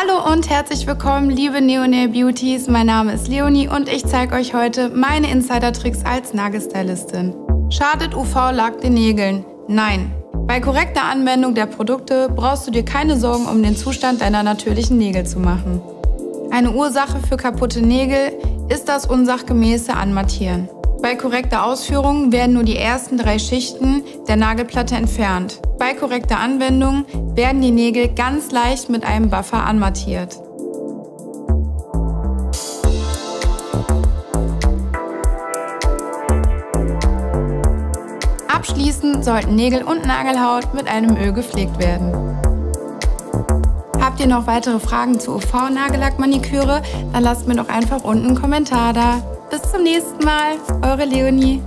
Hallo und herzlich willkommen, liebe Neonail Beauties. Mein Name ist Leonie und ich zeige euch heute meine Insider-Tricks als Nagelstylistin. Schadet UV-Lack den Nägeln? Nein. Bei korrekter Anwendung der Produkte brauchst du dir keine Sorgen um den Zustand deiner natürlichen Nägel zu machen. Eine Ursache für kaputte Nägel ist das unsachgemäße Anmattieren. Bei korrekter Ausführung werden nur die ersten 3 Schichten der Nagelplatte entfernt. Bei korrekter Anwendung werden die Nägel ganz leicht mit einem Buffer anmattiert. Abschließend sollten Nägel und Nagelhaut mit einem Öl gepflegt werden. Habt ihr noch weitere Fragen zu UV-Nagellackmaniküre? Dann lasst mir doch einfach unten einen Kommentar da. Bis zum nächsten Mal, eure Leonie.